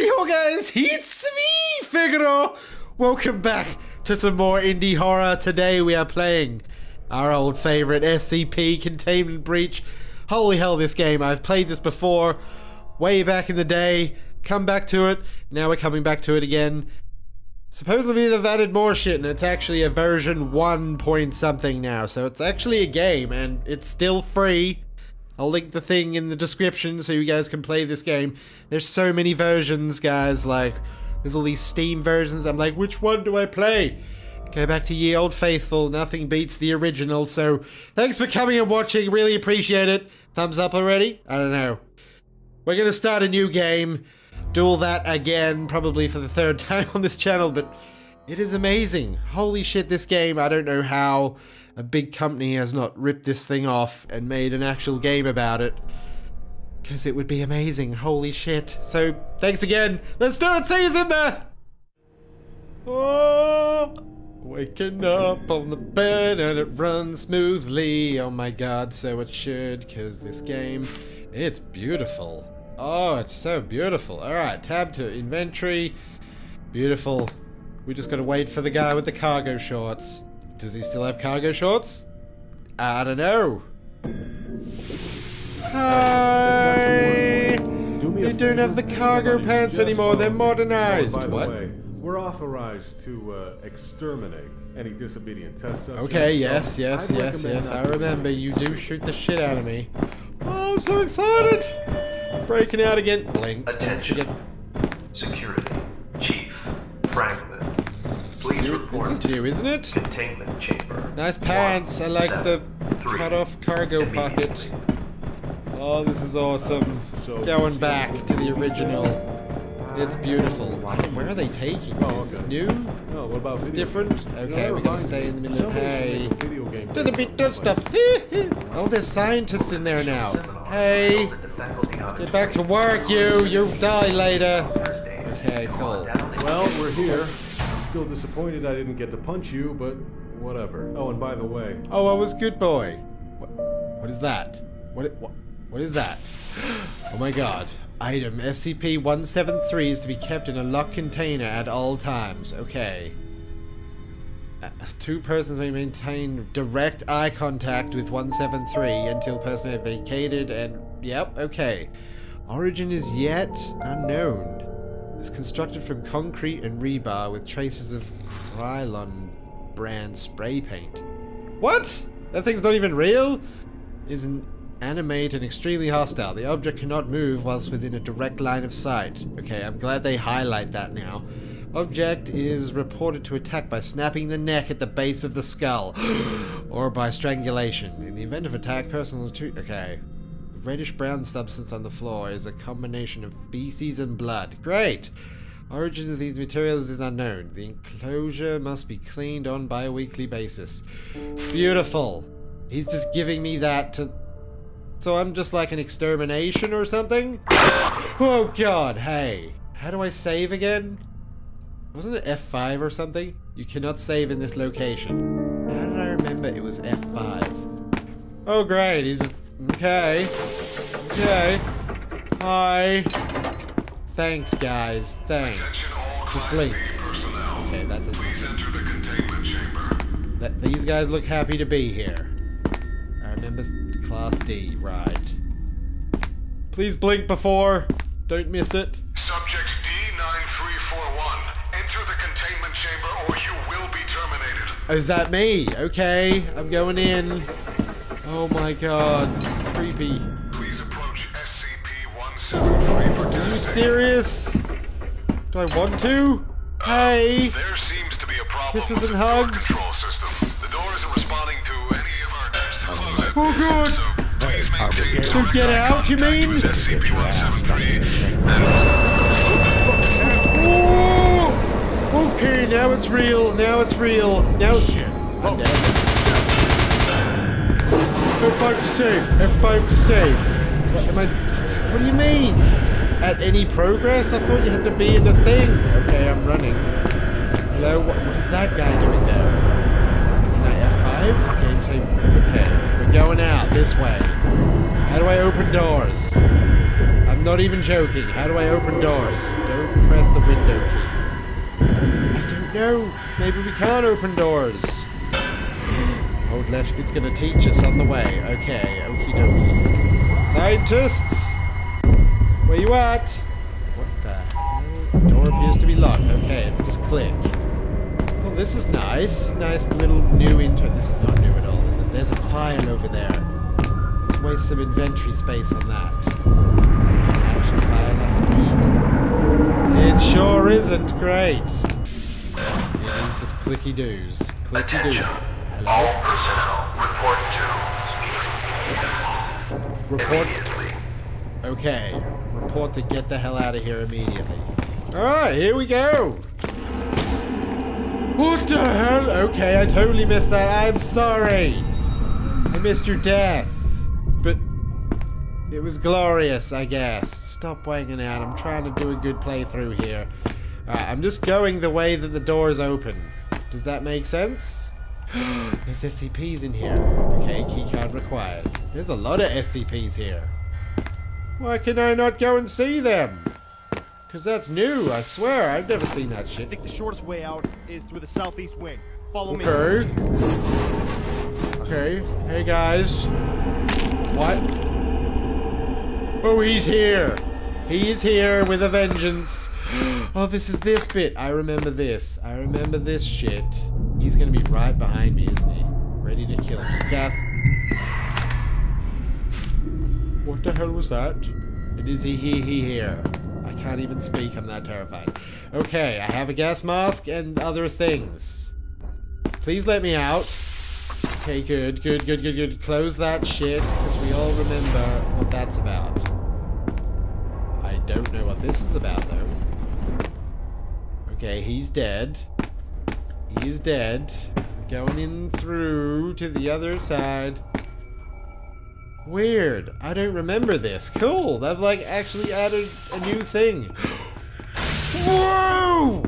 Holy ho guys, it's me, Figaro! Welcome back to some more indie horror. Today we are playing our old favourite SCP Containment Breach. Holy hell, this game, I've played this before, way back in the day, come back to it, now we're coming back to it again. Supposedly they've added more shit and it's actually a version 1 something now, so it's actually a game and it's still free. I'll link the thing in the description so you guys can play this game. There's so many versions, guys, like, there's all these Steam versions. I'm like, which one do I play? Go back to ye old faithful, nothing beats the original, so thanks for coming and watching, really appreciate it. Thumbs up already? I don't know. We're gonna start a new game, do all that again, probably for the third time on this channel, but it is amazing. Holy shit, this game, I don't know how a big company has not ripped this thing off and made an actual game about it, because it would be amazing. Holy shit. So thanks again. Let's do it, season! Oh, waking up on the bed and it runs smoothly. Oh my god, so it should, because this game, it's beautiful. Oh, it's so beautiful. Alright, tab to inventory. Beautiful. We just gotta wait for the guy with the cargo shorts. Does he still have cargo shorts? I don't know. Hi! They don't have the cargo pants anymore, they're modernized. By the way, we're authorized to exterminate any disobedient test subjects. Okay, yes, I remember. You do shoot the shit out of me. Oh, I'm so excited! Breaking out again. Blink. Attention. Security. Chief. Franklin. Please report. This is new, isn't it? Containment chamber. Nice pants. I like the cut-off cargo pocket. Oh, this is awesome. Going back to the original. It's beautiful. Where are they taking this? Is this new? No, what about this? Is different? Okay, we're gonna stay in the middle. Hey. Don't stop. Oh, there's scientists in there now. Hey. Get back to work, you. You'll die later. Okay, cool. Well, we're here. Still disappointed I didn't get to punch you, but whatever. Oh, and by the way, oh, I was good boy. What is that? What is that? Oh my god. Item SCP-173 is to be kept in a locked container at all times. Okay. Two persons may maintain direct eye contact with 173 until person has vacated and... Yep, okay. Origin is yet unknown. It's constructed from concrete and rebar with traces of Krylon brand spray paint. What? That thing's not even real? Is an animate and extremely hostile. The object cannot move whilst within a direct line of sight. Okay, I'm glad they highlight that now. Object is reported to attack by snapping the neck at the base of the skull or by strangulation. In the event of attack, personal... Okay. Reddish-brown substance on the floor is a combination of feces and blood. Great! Origin of these materials is unknown. The enclosure must be cleaned on by a weekly basis. Beautiful! He's just giving me that to... So I'm just like an extermination or something? Oh god, hey! How do I save again? Wasn't it F5 or something? You cannot save in this location. How did I remember it was F5? Oh great, he's just... Okay. Okay. Hi. Thanks, guys. Thanks. Just blink. Okay, that doesn't. Please enter the containment chamber. These guys look happy to be here. I remember Class D, right? Please blink before. Don't miss it. Subject D-9341. Enter the containment chamber, or you will be terminated. Oh, is that me? Okay, I'm going in. Oh my god, this is creepy. Please approach SCP-173 for testing. Are you serious? Do I want to? Hey! There seems to be a problem with the door control system. The door isn't responding to any of our attempts to close it. Oh god! So please maintain direct eye contact with SCP-173. Oh! Okay, now it's real. Now it's real. Now shit. I'm dead. F5 to save. F5 to save. What am I... What do you mean? At any progress? I thought you had to be in the thing. Okay, I'm running. Hello? What is that guy doing there? Can I F5? This game say... Okay. We're going out this way. How do I open doors? I'm not even joking. How do I open doors? Don't press the window key. I don't know. Maybe we can't open doors. Hold left. It's going to teach us on the way. Okay. Okie dokie. Scientists! Where you at? What the hell? Door appears to be locked. Okay. It's just click. Well, this is nice. Nice little new intro. This is not new at all, is it? There's a file over there. Let's waste some inventory space on that. Is it an action file I can read? It sure isn't great. It is just clicky doos. Clicky doos. Hello? All personnel report to immediately. Okay. Report to get the hell out of here immediately. Alright, here we go! What the hell? Okay, I totally missed that. I'm sorry! I missed your death. It was glorious, I guess. Stop wanging out. I'm trying to do a good playthrough here. I'm just going the way that the doors open. Does that make sense? There's SCPs in here. Okay, keycard required. There's a lot of SCPs here. Why can I not go and see them? Because that's new, I swear. I've never seen that shit. I think the shortest way out is through the southeast wing. Follow me. Okay. Hey, guys. What? Oh, he's here! He is here with a vengeance! Oh, this is this bit! I remember this. I remember this shit. He's gonna be right behind me, isn't he? Ready to kill me. Gas! What the hell was that? And is he here? I can't even speak, I'm that terrified. Okay, I have a gas mask and other things. Please let me out. Okay, good. Close that shit, because we all remember what that's about. I don't know what this is about, though. Okay, he's dead. He's dead. Going in through to the other side. Weird. I don't remember this. Cool. They've, like, actually added a new thing. Whoa!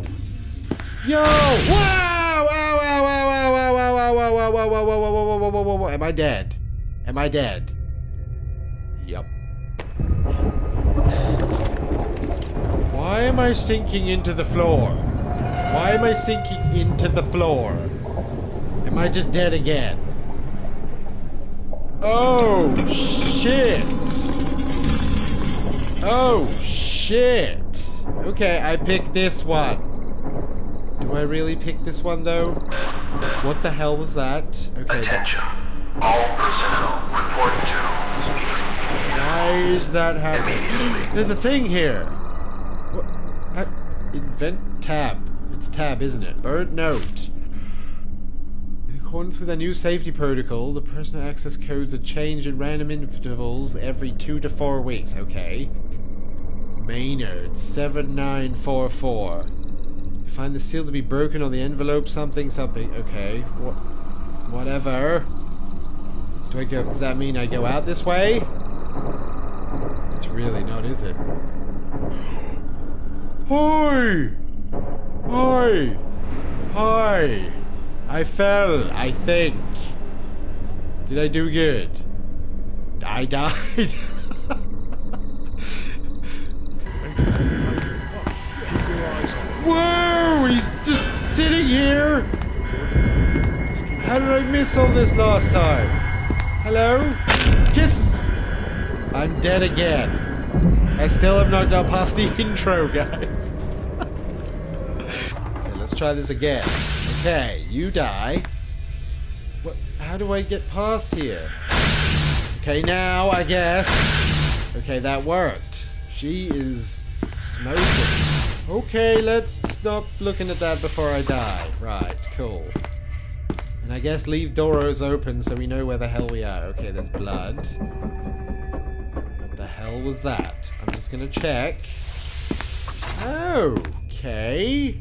Yo! Wow! Wow. Am I dead? Am I dead? Yep. Why am I sinking into the floor? Why am I sinking into the floor? Am I just dead again? Oh, shit. Oh, shit. Okay, I picked this one. Do I really pick this one, though? What the hell was that? Okay. Attention. All personnel report to. Why is that happening? There's a thing here! What? Invent tab. It's tab, isn't it? Burnt note. In accordance with a new safety protocol, the personal access codes are changed at random intervals every 2 to 4 weeks. Okay. Maynard, 7944. Find the seal to be broken on the envelope, something, something. Okay. Whatever. Do I go? Does that mean I go out this way? It's really not, is it? Hi! Hi! Hi! I fell, I think. Did I do good? I died. Whoa! He's just sitting here! How did I miss all this last time? Hello? Kisses! I'm dead again. I still have not got past the intro, guys. Okay, let's try this again. Okay, you die. What? How do I get past here? Okay, now, I guess. Okay, that worked. She is smoking. Okay, let's stop looking at that before I die. Right, cool. And I guess leave doors open so we know where the hell we are. Okay, there's blood. Hell was that? I'm just gonna check. Okay.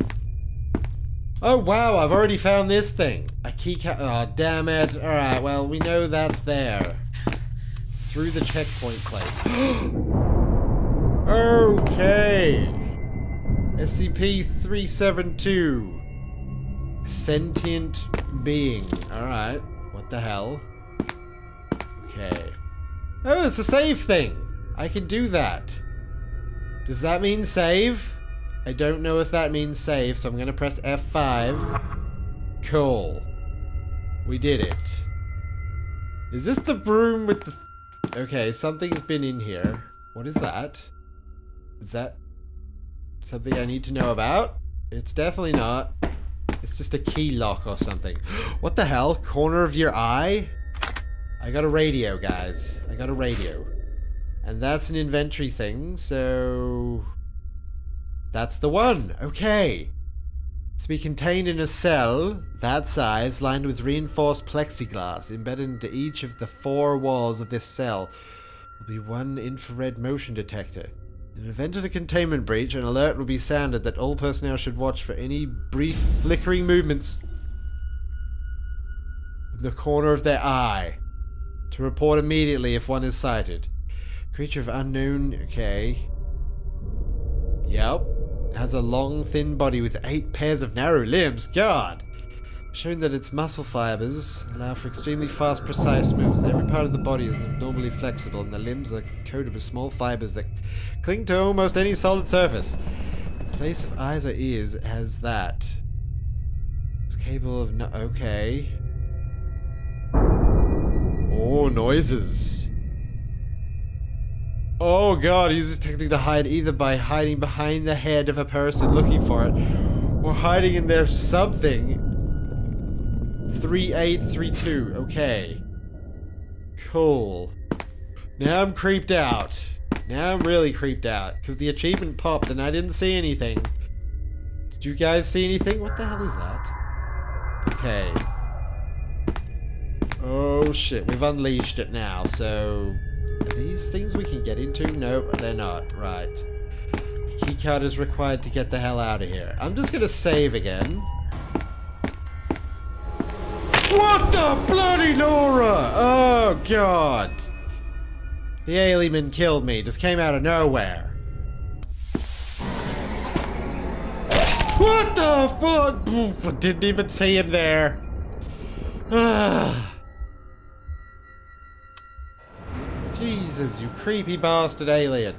Oh wow, I've already found this thing. A keycard. Oh damn it. Alright, well we know that's there. Through the checkpoint place. Okay. SCP-372. A sentient being. Alright. What the hell? Okay. Oh, it's a save thing. I can do that. Does that mean save? I don't know if that means save, so I'm gonna press F5. Cool. We did it. Is this the room with the... Okay, something's been in here. What is that? Is that something I need to know about? It's definitely not. It's just a key lock or something. What the hell? Corner of your eye? I got a radio, guys. I got a radio. And that's an inventory thing, so... That's the one! Okay! To be contained in a cell that size, lined with reinforced plexiglass, embedded into each of the four walls of this cell, will be one infrared motion detector. In the event of a containment breach, an alert will be sounded that all personnel should watch for any brief flickering movements in the corner of their eye. To report immediately if one is sighted. Creature of unknown... Okay. Yep. Has a long, thin body with 8 pairs of narrow limbs. God! Showing that its muscle fibers allow for extremely fast, precise moves. Every part of the body is abnormally flexible, and the limbs are coated with small fibers that cling to almost any solid surface. In place of eyes or ears, it has that. It's capable of no... Okay. Oh, noises. Oh god, uses technique to hide either by hiding behind the head of a person looking for it, or hiding in their something. 3832, okay. Cool. Now I'm creeped out. Now I'm really creeped out, because the achievement popped and I didn't see anything. Did you guys see anything? What the hell is that? Okay. Oh shit, we've unleashed it now, so... Are these things we can get into? Nope, they're not. Right. A keycard is required to get the hell out of here. I'm just gonna save again. What the bloody Laura? Oh god. The alien killed me. Just came out of nowhere. What the fuck? Oof, didn't even see him there. Ugh. Jesus, you creepy bastard alien.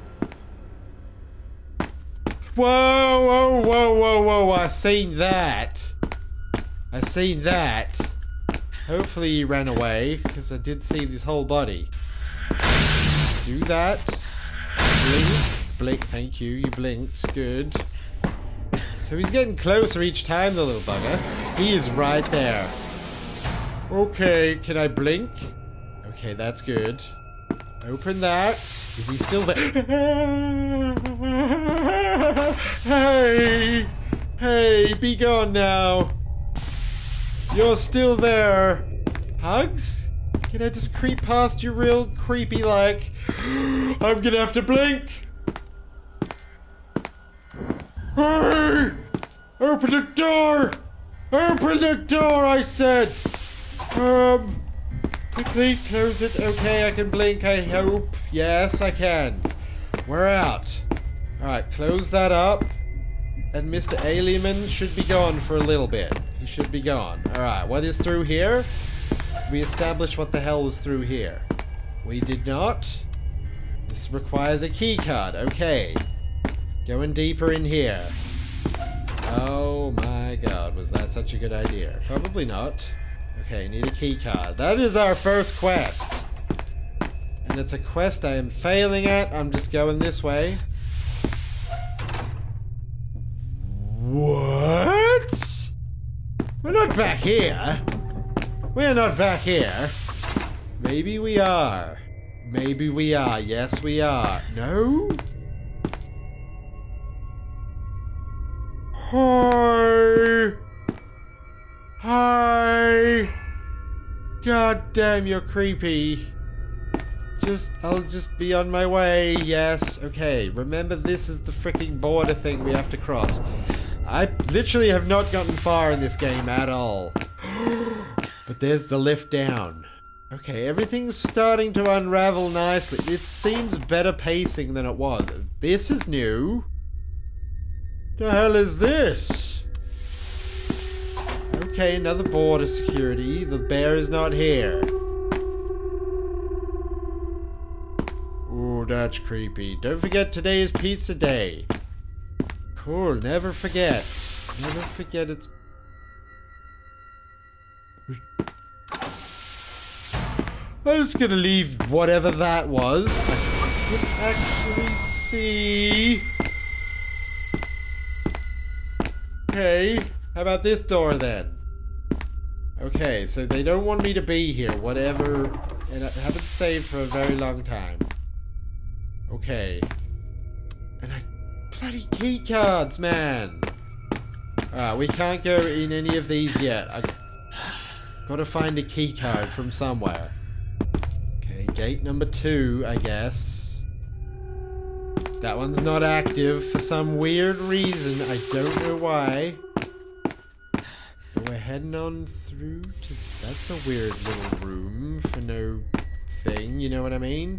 Whoa, whoa, whoa, whoa, whoa, I seen that. I seen that. Hopefully he ran away, because I did see his whole body. Do that. Blink. Blink, thank you. You blinked. Good. So he's getting closer each time, the little bugger. He is right there. Okay, can I blink? Okay, that's good. Open that. Is he still there? Hey! Hey, be gone now. You're still there. Hugs? Can I just creep past you real creepy like? I'm gonna have to blink! Hey! Open the door! Open the door, I said! Quickly close it. Okay, I can blink, I hope. Yes, I can. We're out. Alright, close that up. And Mr. Alienman should be gone for a little bit. He should be gone. Alright, what is through here? We established what the hell was through here. We did not. This requires a key card. Okay. Going deeper in here. Oh my god, was that such a good idea? Probably not. Okay, need a key card. That is our first quest. And it's a quest I am failing at. I'm just going this way. What? We're not back here. We're not back here. Maybe we are. Maybe we are. Yes, we are. No? Hi. Hi! God damn, you're creepy. I'll just be on my way, yes. Okay, remember this is the freaking border thing we have to cross. I literally have not gotten far in this game at all. But there's the lift down. Okay, everything's starting to unravel nicely. It seems better pacing than it was. This is new. The hell is this? Okay, another border security. The bear is not here. that's creepy. Don't forget today is pizza day. Cool, never forget. Never forget it's... I'm just gonna leave whatever that was. I could actually see... Okay, how about this door then? Okay, so they don't want me to be here, whatever. And I haven't saved for a very long time. Okay. And I... Bloody key cards, man! We can't go in any of these yet. I gotta find a key card from somewhere. Okay, gate number 2, I guess. That one's not active for some weird reason. I don't know why. We're heading on through to... That's a weird little room for no thing, you know what I mean?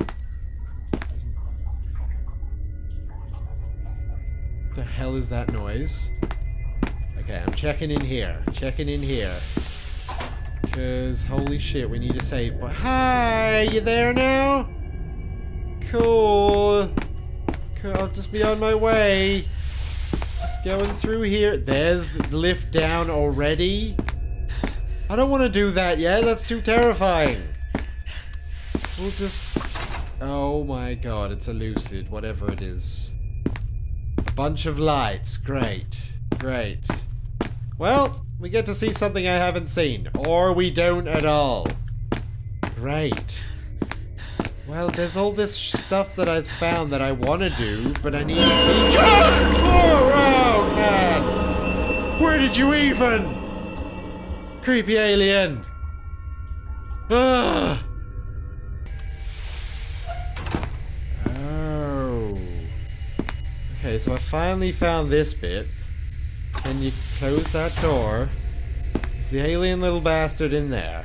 What the hell is that noise? Okay, I'm checking in here. Checking in here. Because, holy shit, we need a save point. Hi! You there now? Cool. I'll just be on my way. Just going through here. There's the lift down already. I don't want to do that yet. That's too terrifying. We'll just... Oh my god, it's elusive. Whatever it is. A bunch of lights. Great. Great. Well, we get to see something I haven't seen. Or we don't at all. Great. Well, there's all this stuff that I've found that I want to do, but I need to be- Oh, man! Where did you even? Creepy alien! Ugh! Oh. Okay, so I finally found this bit. Can you close that door? Is the alien little bastard in there?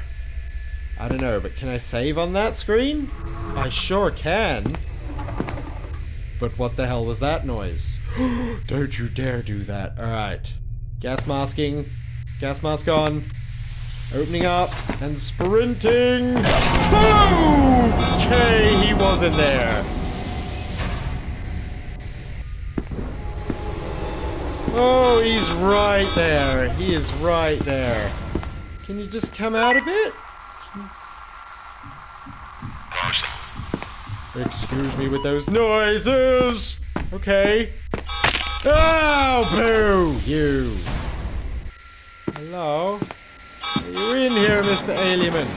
I don't know, but can I save on that screen? I sure can. But what the hell was that noise? Don't you dare do that. Alright. Gas masking. Gas mask on. Opening up and sprinting. Okay, he wasn't there. Oh, he's right there. He is right there. Can you just come out a bit? Excuse me with those noises! Okay. Oh, boo! You! Hello? Are you in here, Mr. Alienman?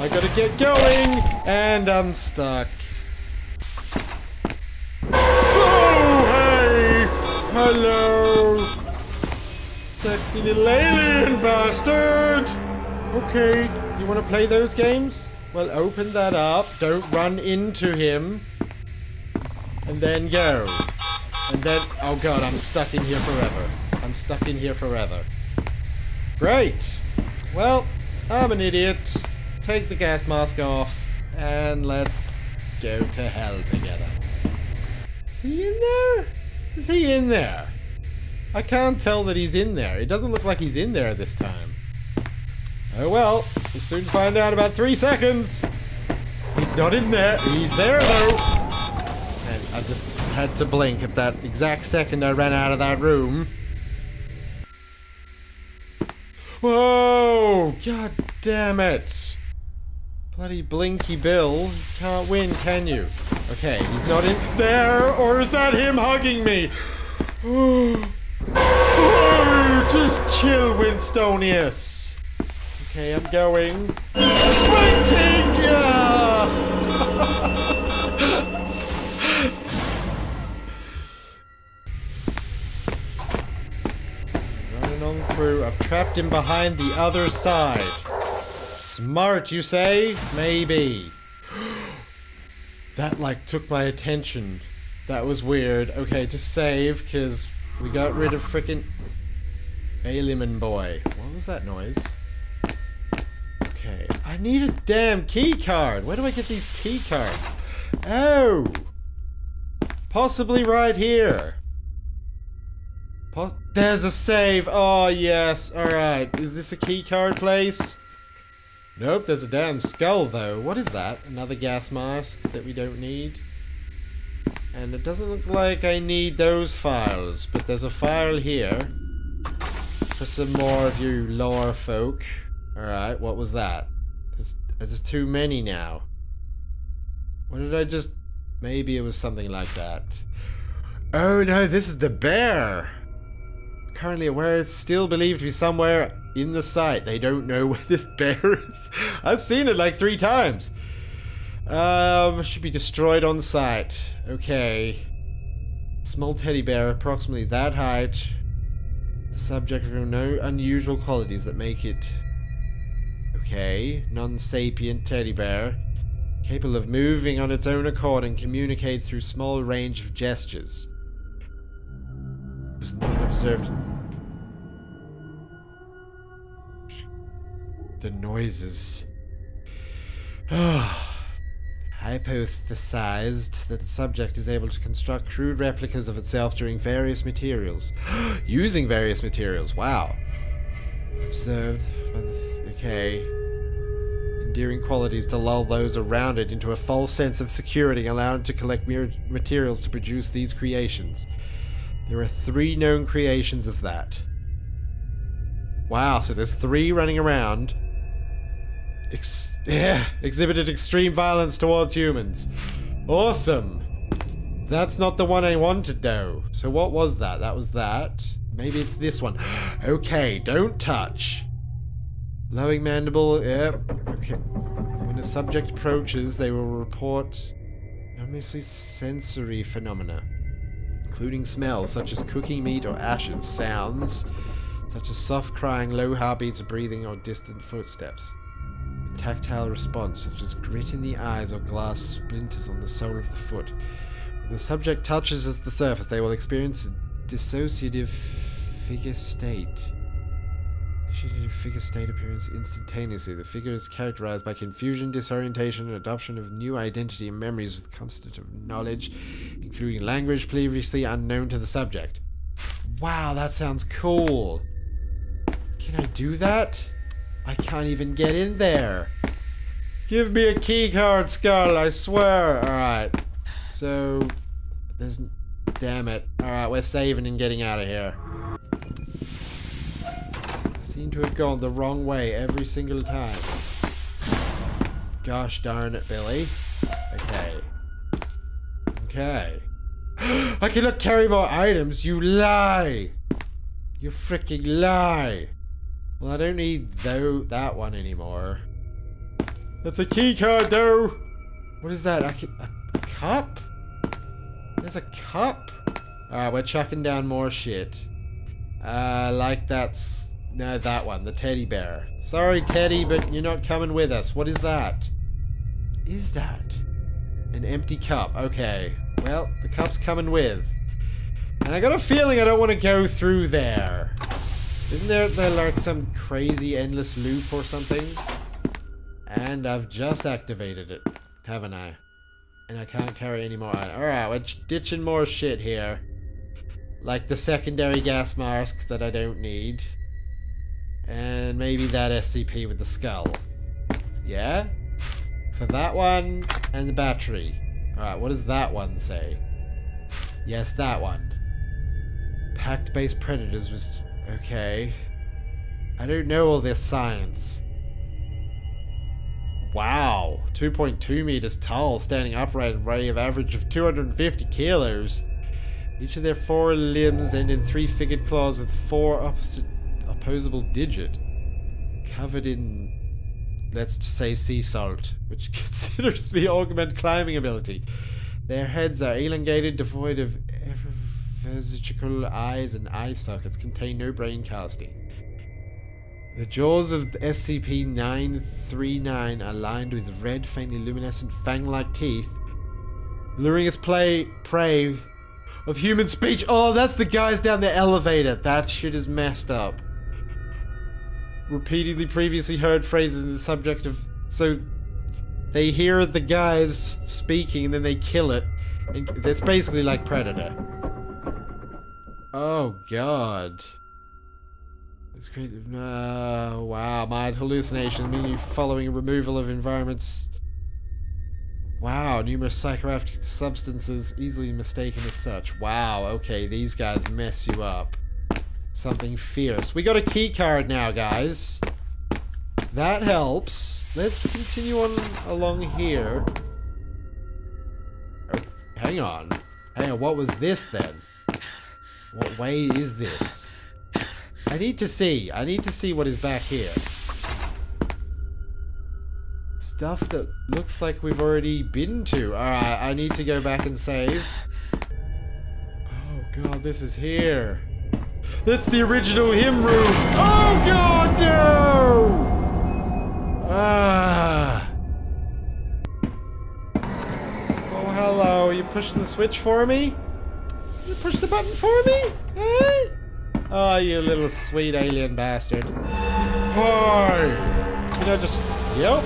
I gotta get going! And I'm stuck. Oh, hey! Hello! Sexy little alien bastard! Okay, you wanna play those games? Well, open that up, don't run into him, and then go. And then, oh god, I'm stuck in here forever. I'm stuck in here forever. Great! Well, I'm an idiot. Take the gas mask off, and let's go to hell together. Is he in there? Is he in there? I can't tell that he's in there. It doesn't look like he's in there this time. Oh well, we'll soon find out about 3 seconds. He's not in there. He's there though. And I just had to blink at that exact second I ran out of that room. Whoa! God damn it! Bloody Blinky Bill. You can't win, can you? Okay, he's not in there, or is that him hugging me? Oh, just chill, Winstonius. Okay, I'm going. Sprinting! Yeah! Running on through. I've trapped him behind the other side. Smart, you say? Maybe. That, like, took my attention. That was weird. Okay, just save, because we got rid of frickin' Alienman boy. What was that noise? Okay, I need a damn key card. Where do I get these key cards? Oh, possibly right here. There's a save. Oh yes. All right. Is this a key card place? Nope. There's a damn skull though. What is that? Another gas mask that we don't need. And it doesn't look like I need those files, but there's a file here for some more of you lore folk. Alright, what was that? There's too many now. What did I just... Maybe it was something like that. Oh no, this is the bear! Currently aware it's still believed to be somewhere in the site. They don't know where this bear is. I've seen it like 3 times. Should be destroyed on site. Okay. Small teddy bear, approximately that height. The subject revealed no unusual qualities that make it... Okay. Non-sapient teddy bear. Capable of moving on its own accord and communicate through small range of gestures. Was not observed. The noises. Hypothesized that the subject is able to construct crude replicas of itself during various materials. Using various materials, wow. Observed by the okay. Endearing qualities to lull those around it into a false sense of security, allowed it to collect materials to produce these creations. There are 3 known creations of that. Wow, so there's 3 running around. Exhibited extreme violence towards humans. Awesome! That's not the one I wanted, though. So what was that? That was that. Maybe it's this one. Okay, don't touch. Lowing mandible, yep. Okay. When a subject approaches, they will report obviously sensory phenomena, including smells such as cooking meat or ashes, sounds such as soft crying, low heartbeats of breathing, or distant footsteps. A tactile response such as grit in the eyes or glass splinters on the sole of the foot. When the subject touches the surface, they will experience a dissociative figure state. Dissociative figure state appears instantaneously. The figure is characterized by confusion, disorientation, and adoption of new identity and memories with constant of knowledge, including language previously unknown to the subject. Wow, that sounds cool. Can I do that? I can't even get in there. Give me a key card, Skull, I swear. Alright. So, there's... Damn it. Alright, we're saving and getting out of here. Seem to have gone the wrong way every single time. Gosh darn it, Billy. Okay. Okay. I cannot carry more items, you lie! You freaking lie! Well, I don't need that one anymore. That's a key card, though! What is that? A cup? There's a cup? Alright, we're chucking down more shit. Like that's... No, that one. The teddy bear. Sorry, Teddy, but you're not coming with us. What is that? Is that? An empty cup. Okay. Well, the cup's coming with. And I got a feeling I don't want to go through there. Isn't there like some crazy endless loop or something? And I've just activated it, haven't I? And I can't carry any more. Alright, we're ditching more shit here. Like the secondary gas mask that I don't need. And maybe that SCP with the skull. Yeah? For that one, and the battery. Alright, what does that one say? Yes, that one. Pact-based predators was... Okay. I don't know all this science. Wow. 2.2 meters tall, standing upright, and weighing an average of 250 kilos. Each of their 4 limbs end in 3 figured claws with 4 opposable digit, covered in, let's say, sea salt, which considers to be augment climbing ability. Their heads are elongated, devoid of vertical eyes and eye sockets, contain no brain casting. The jaws of SCP-939 are lined with red, faintly luminescent fang-like teeth, luring its prey of human speech. Oh, that's the guys down the elevator. That shit is messed up. Repeatedly previously heard phrases in the subject of... So, they hear the guys speaking and then they kill it. And it's basically like Predator. Oh, God. It's great. Wow, my hallucination meaning following removal of environments... Wow, numerous psychoactive substances easily mistaken as such. Wow, okay, these guys mess you up. Something fierce. We got a key card now, guys. That helps. Let's continue on along here. Oh, hang on. Hang on, what was this then? What way is this? I need to see. I need to see what is back here. Stuff that looks like we've already been to. Alright, I need to go back and save. Oh god, this is here. That's the original hymn room! Oh god, no! Ah. Oh hello, are you pushing the switch for me? You push the button for me? Eh? Oh, you little sweet alien bastard. Hi! You know, just... Yep.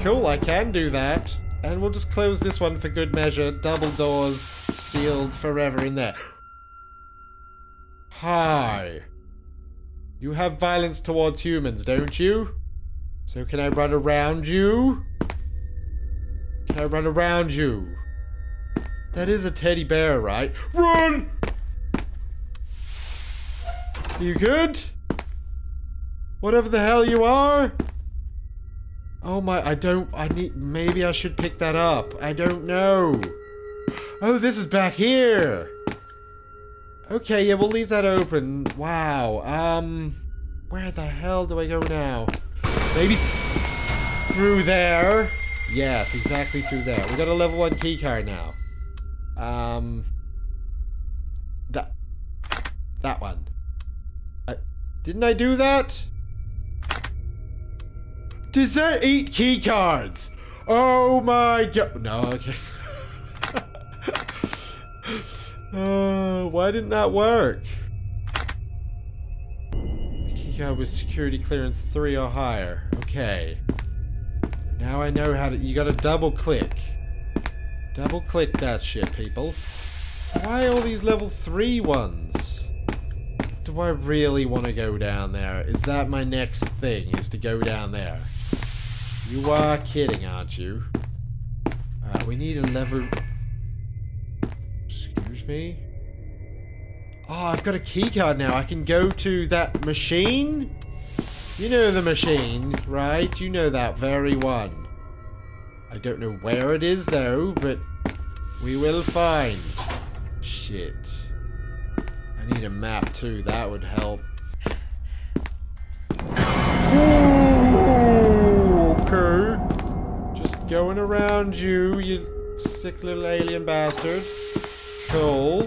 Cool, I can do that. And we'll just close this one for good measure. Double doors, sealed forever in there. Hi. You have violence towards humans, don't you? So can I run around you? Can I run around you? That is a teddy bear, right? Run! You good? Whatever the hell you are? Oh my, maybe I should pick that up. I don't know. Oh, this is back here. Okay, yeah, we'll leave that open. Wow, where the hell do I go now? Maybe through there. Yes, exactly through there. We got a level 1 keycard now. That one. Didn't I do that? Does that eat key cards? Oh my god. No, okay. Why didn't that work? Key card with security clearance 3 or higher. Okay. Now I know how to... You gotta double click. Double click that shit, people. Why all these level 3 ones? Do I really want to go down there? Is that my next thing, is to go down there? You are kidding, aren't you? Alright, we need a lever... Excuse me? Oh, I've got a keycard now. I can go to that machine? You know the machine, right? You know that very one. I don't know where it is, though, but... We will find. Shit. I need a map, too. That would help. Ooh, okay. Just going around you, you sick little alien bastard. Cool.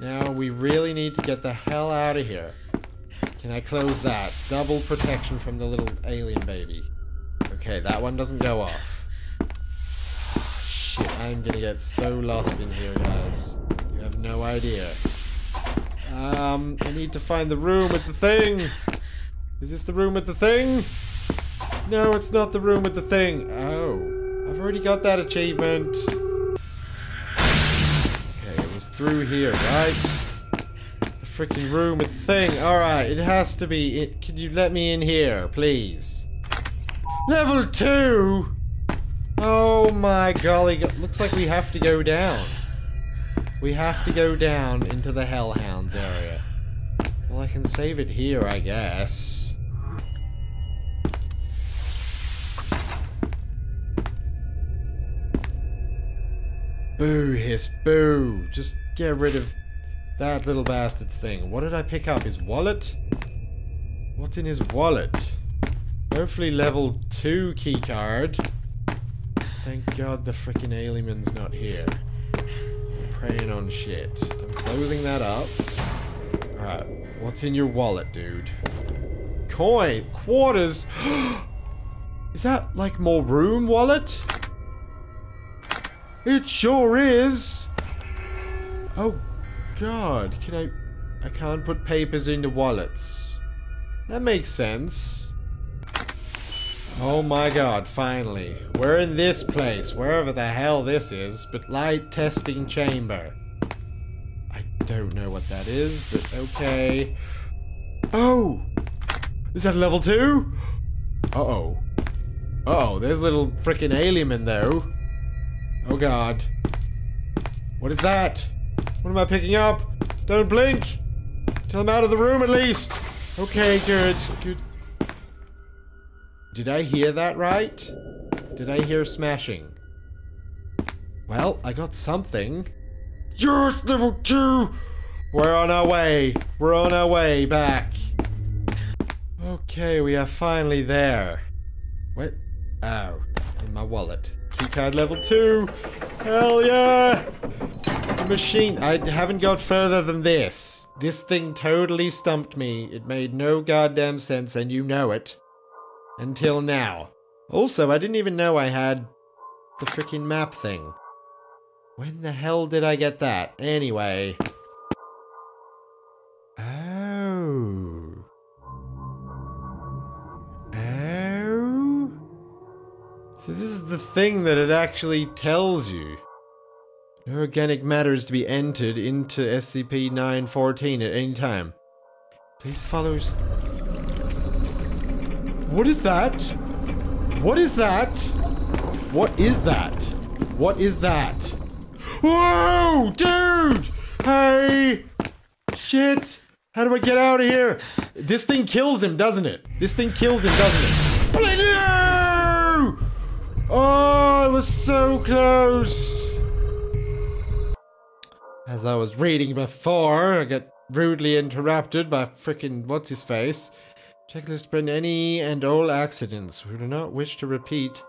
Now we really need to get the hell out of here. Can I close that? Double protection from the little alien baby. Okay, that one doesn't go off. Oh, shit, I'm gonna get so lost in here, guys. You have no idea. I need to find the room with the thing. Is this the room with the thing? No, it's not the room with the thing. Oh, I've already got that achievement. Okay, it was through here, right? The freaking room with the thing. Alright, it has to be. Can you let me in here, please? Level 2! Oh my golly. Looks like we have to go down. We have to go down into the Hellhounds area. Well, I can save it here, I guess. Boo, hiss, boo. Just get rid of that little bastard's thing. What did I pick up? His wallet? What's in his wallet? Hopefully level 2 keycard. Thank God the frickin' alien's not here. Praying on shit. I'm closing that up. Alright, what's in your wallet, dude? Coin! Quarters! Is that, like, more room wallet? It sure is! Oh, God. Can I can't put papers into wallets. That makes sense. Oh my god, finally. We're in this place, wherever the hell this is, but light testing chamber. I don't know what that is, but okay. Oh! Is that level 2? Uh-oh. Uh-oh, there's a little frickin' alien though. Oh god. What is that? What am I picking up? Don't blink! Till I'm out of the room at least! Okay, good, good. Did I hear that right? Did I hear smashing? Well, I got something. Yes, level 2! We're on our way! We're on our way back! Okay, we are finally there. What? Oh, in my wallet. Keycard level 2! Hell yeah! The machine. I haven't got further than this. This thing totally stumped me. It made no goddamn sense, and you know it. Until now. Also, I didn't even know I had the freaking map thing. When the hell did I get that? Anyway. Oh. Oh. So this is the thing that it actually tells you. No organic matter is to be entered into SCP-914 at any time. Please follow us. What is that? What is that? What is that? What is that? Whoa, dude! Hey! Shit! How do I get out of here? This thing kills him, doesn't it? This thing kills him, doesn't it? No! Oh, it was so close! As I was reading before, I got rudely interrupted by frickin' what's-his-face. Checklist: prevent any and all accidents. We do not wish to repeat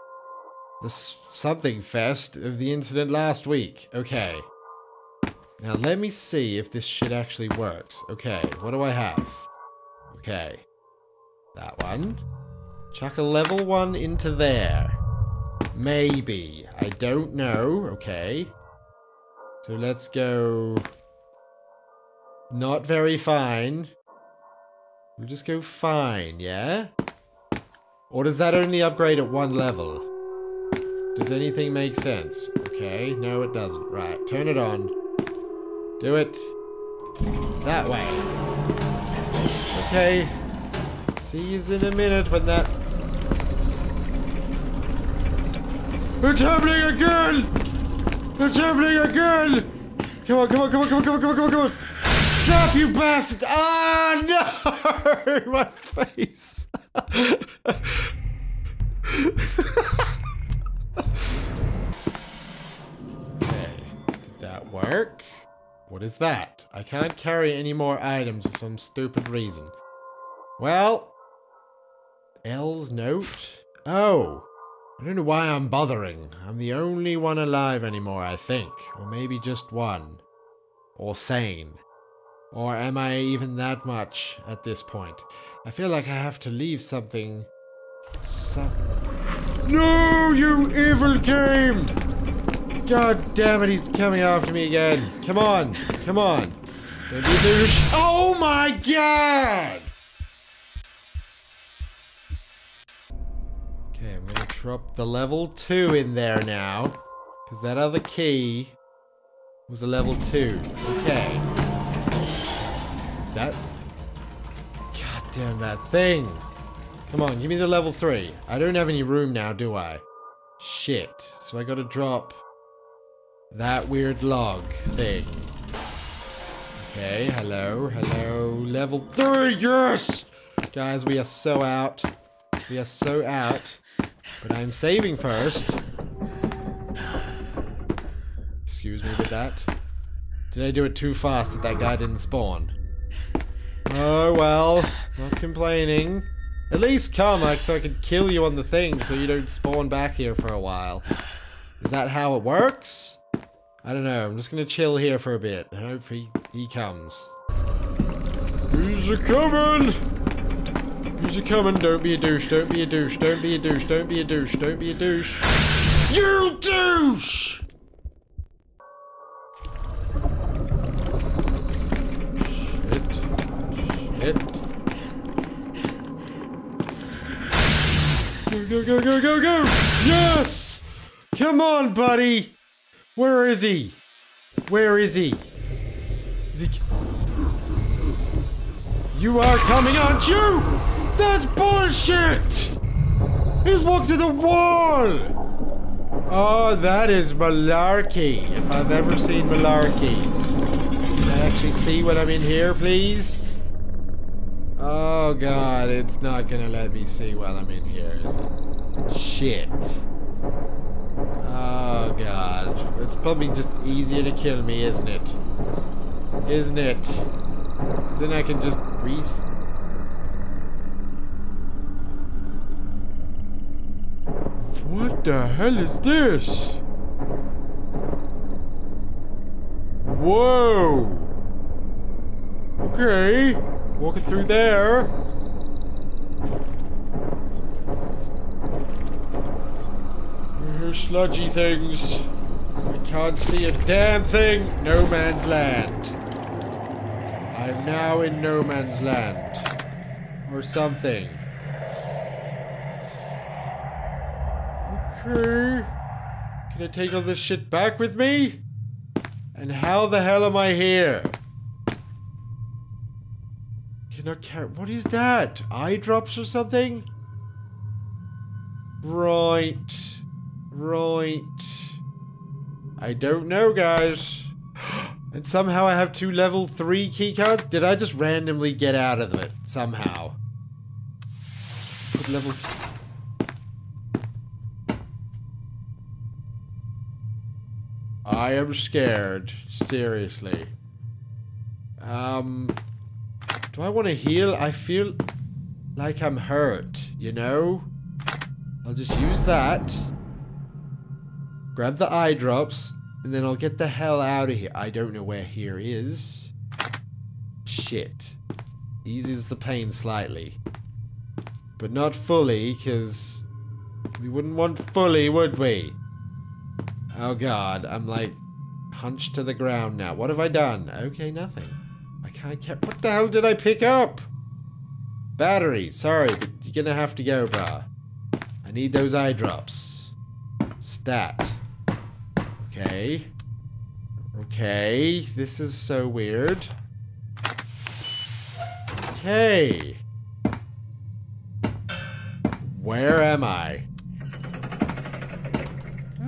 the something fest of the incident last week. Okay. Now let me see if this shit actually works. Okay, what do I have? Okay. That one. Chuck a level 1 into there. Maybe. I don't know. Okay. So let's go... Not very fine. We'll just go fine, yeah? Or does that only upgrade at one level? Does anything make sense? Okay, no it doesn't. Right, turn it on. Do it. That way. Okay. See you in a minute when that... It's happening again! It's happening again! Come on, come on, come on, come on, come on, come on, come on, come on! Stop, you bastard! Ah, oh, no! My face! Work. What is that? I can't carry any more items for some stupid reason. Well, L's note. Oh, I don't know why I'm bothering. I'm the only one alive anymore, I think. Or maybe just one. Or sane. Or am I even that much at this point? I feel like I have to leave something. No, you evil game! God damn it, he's coming after me again. Come on, come on. Don't you do this. Oh my god! Okay, I'm gonna drop the level 2 in there now. Because that other key was a level 2. Okay. Is that... God damn that thing. Come on, give me the level 3. I don't have any room now, do I? Shit. So I gotta drop... that weird log thing. Okay, hello, hello, level 3, yes! Guys, we are so out. We are so out. But I'm saving first. Excuse me with that. Did I do it too fast that that guy didn't spawn? Oh well, not complaining. At least come, like, so I could kill you on the thing so you don't spawn back here for a while. Is that how it works? I don't know, I'm just gonna chill here for a bit, and hopefully he comes. He's a-coming! He's a-coming, don't be a douche, don't be a douche, don't be a douche, don't be a douche, don't be a douche. You douche! Shit. Shit. Go, go, go, go, go, go! Yes! Come on, buddy! Where is he? Where is he? Is he... You are coming, aren't you? That's bullshit! He just walked through the wall! Oh, that is malarkey. If I've ever seen malarkey. Can I actually see what I'm in here, please? Oh god, it's not gonna let me see what I'm in here, is it? Shit. Oh god. It's probably just easier to kill me, isn't it? Isn't it? Because then I can just What the hell is this? Whoa! Okay, walking through there. I hear sludgy things. I can't see a damn thing. No man's land. I'm now in no man's land. Or something. Can I take all this shit back with me? And how the hell am I here? Can I carry? What is that? Eye drops or something? Right. Right. I don't know, guys. And somehow I have two level 3 keycards? Did I just randomly get out of it? Somehow. Put level 3. I am scared. Seriously. Do I want to heal? I feel like I'm hurt, you know? I'll just use that. Grab the eye drops, and then I'll get the hell out of here. I don't know where here is. Shit. Eases the pain slightly. But not fully, because we wouldn't want fully, would we? Oh god, I'm like hunched to the ground now. What have I done? Okay, nothing. I can't get. What the hell did I pick up? Battery. Sorry, but you're gonna have to go, brah. I need those eye drops. Stat. Okay. Okay. This is so weird. Okay. Where am I?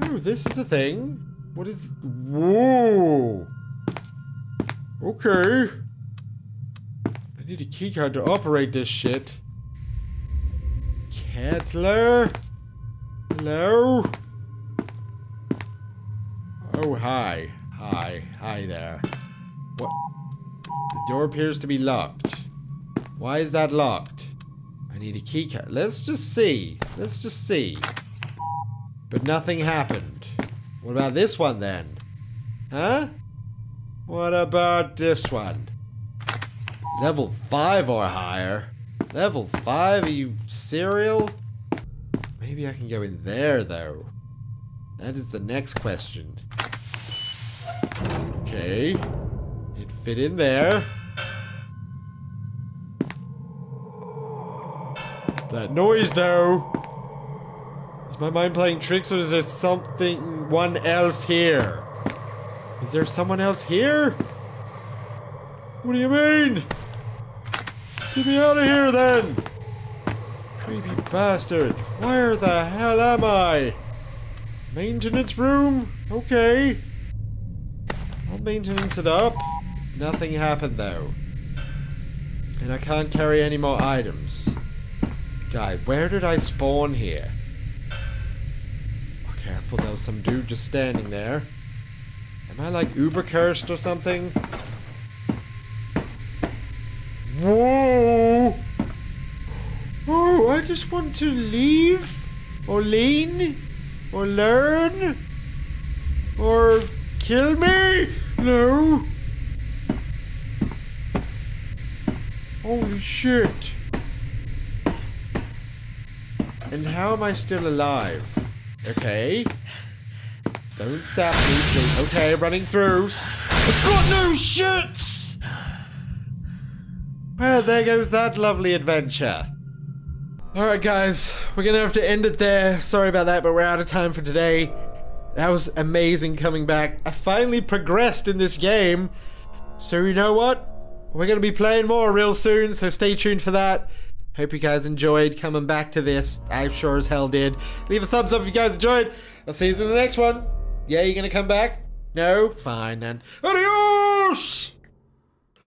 Oh, this is a thing. What is... Whoa! Okay. I need a keycard to operate this shit. Kettler? Hello? Oh, hi. Hi. Hi there. What? The door appears to be locked. Why is that locked? I need a keycard. Let's just see. Let's just see. But nothing happened. What about this one then? Huh? What about this one? Level 5 or higher? Level 5? Are you serial? Maybe I can go in there though. That is the next question. Okay. It fit in there. That noise though! Is my mind playing tricks, or is there someone else here? Is there someone else here? What do you mean? Get me out of here then! Creepy bastard. Where the hell am I? Maintenance room? Okay. I'll maintenance it up. Nothing happened though. And I can't carry any more items. Guys, where did I spawn here? Careful, there was some dude just standing there. Am I like uber cursed or something? Whoa! Oh, I just want to leave, or lean, or learn, or kill me? No! Holy shit! And how am I still alive? Okay. Don't sap me, please. Okay, running through. I've got no shits! Well, there goes that lovely adventure. Alright guys, we're gonna have to end it there. Sorry about that, but we're out of time for today. That was amazing coming back. I finally progressed in this game. So you know what? We're gonna be playing more real soon, so stay tuned for that. Hope you guys enjoyed coming back to this. I sure as hell did. Leave a thumbs up if you guys enjoyed. I'll see you in the next one. Yeah, you gonna come back? No? Fine then. Adios!